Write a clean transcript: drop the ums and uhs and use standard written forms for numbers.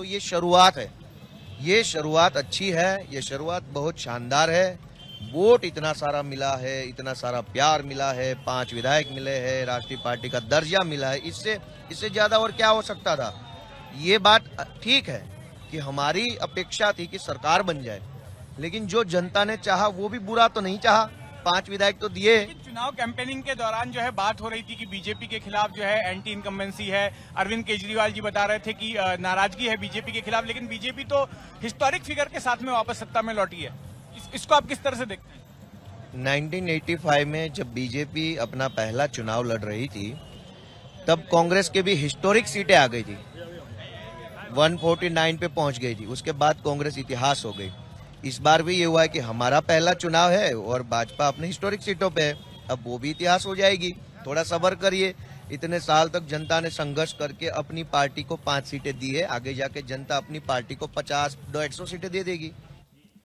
तो ये शुरुआत है, ये शुरुआत अच्छी है, ये शुरुआत बहुत शानदार है। वोट इतना सारा मिला है, इतना सारा प्यार मिला है, 5 विधायक मिले हैं, राष्ट्रीय पार्टी का दर्जा मिला है, इससे ज़्यादा और क्या हो सकता था। ये बात ठीक है कि हमारी अपेक्षा थी कि सरकार बन जाए, लेकिन जो जनता ने चाहा वो भी बुरा तो नहीं चाहा, 5 विधायक तो दिए। चुनाव कैंपेनिंग के दौरान जो है बात हो रही थी कि बीजेपी के खिलाफ जो है एंटी इनकम्बेंसी है, अरविंद केजरीवाल जी बता रहे थे कि नाराजगी है बीजेपी के खिलाफ, लेकिन बीजेपी तो हिस्टोरिक फिगर के साथ में वापस सत्ता में लौटी है, इसको आप किस तरह से देखते हैं? 1985 में जब बीजेपी अपना पहला चुनाव लड़ रही थी तब कांग्रेस के भी हिस्टोरिक सीटें आ गई थी, 149 पे पहुंच गई थी, उसके बाद कांग्रेस इतिहास हो गई। इस बार भी ये हुआ है कि हमारा पहला चुनाव है और भाजपा अपने हिस्टोरिक सीटों पे है, अब वो भी इतिहास हो जाएगी। थोड़ा सब्र करिए, इतने साल तक जनता ने संघर्ष करके अपनी पार्टी को 5 सीटें दी है, आगे जाके जनता अपनी पार्टी को 50-150 सीटें दे देगी।